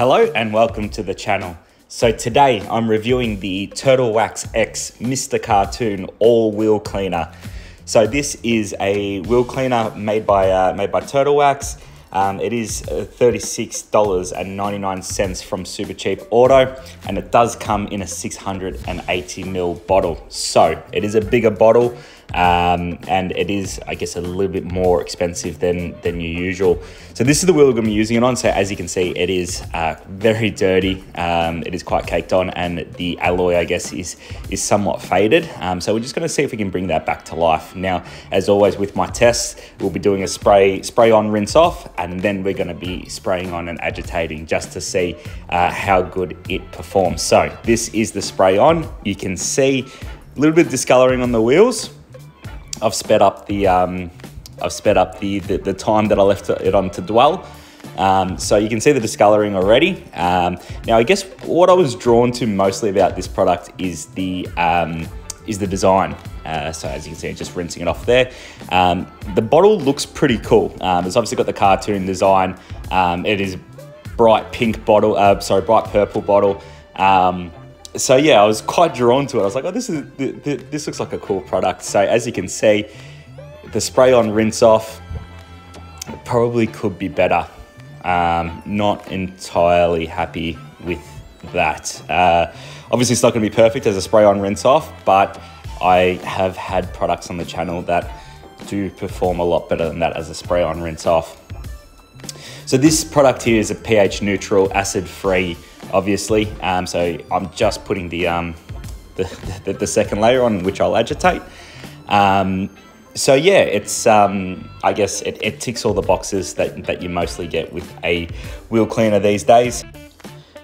Hello and welcome to the channel. So today I'm reviewing the Turtle Wax X Mr. Cartoon All Wheel Cleaner. So this is a wheel cleaner made by Turtle Wax. It is $36.99 from Super Cheap Auto, and it does come in a 680ml bottle. So it is a bigger bottle, and it is, I guess, a little bit more expensive than your usual. So this is the wheel we're going to be using it on. So as you can see, it is very dirty. It is quite caked on, and the alloy, I guess, is somewhat faded. So we're just going to see if we can bring that back to life. Now, as always with my tests, we'll be doing a spray on, rinse off, and then we're going to be spraying on and agitating just to see how good it performs. So this is the spray on. You can see a little bit of discoloring on the wheels. I've sped up the time that I left it on to dwell. So you can see the discoloring already. Now, I guess what I was drawn to mostly about this product is the design. So as you can see, just rinsing it off there. The bottle looks pretty cool. It's obviously got the cartoon design. It is bright pink bottle, bright purple bottle. So yeah, I was quite drawn to it. I was like, oh, this looks like a cool product. So as you can see, the spray on, rinse off, it probably could be better. Not entirely happy with that. Obviously it's not gonna be perfect as a spray on, rinse off, but I have had products on the channel that do perform a lot better than that as a spray on, rinse off. So this product here is a pH neutral, acid free, obviously. So I'm just putting the second layer on, which I'll agitate. So yeah, it's I guess it ticks all the boxes that you mostly get with a wheel cleaner these days.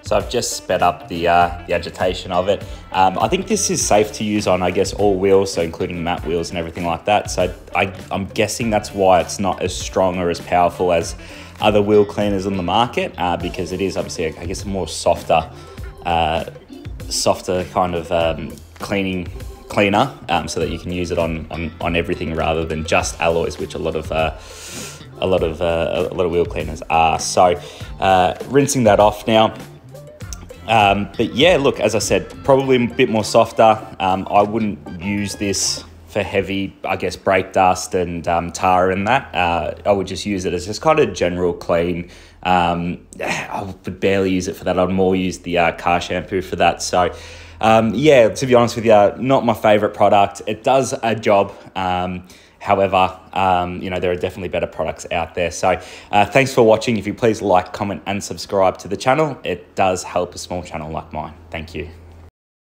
So I've just sped up the agitation of it. I think this is safe to use on, I guess, all wheels, so including matte wheels and everything like that. So I'm guessing that's why it's not as strong or as powerful as other wheel cleaners on the market, because it is obviously, I guess, a more softer kind of cleaner, so that you can use it on everything rather than just alloys, which a lot of wheel cleaners are. So rinsing that off now. But yeah, look, as I said, probably a bit more softer. I wouldn't use this for heavy, I guess, brake dust and tar and that. I would just use it as just kind of general clean. I would barely use it for that. I'd more use the car shampoo for that. So yeah, to be honest with you, not my favorite product. It does a job. However, you know, there are definitely better products out there. So thanks for watching. If you please like, comment and subscribe to the channel, it does help a small channel like mine. Thank you.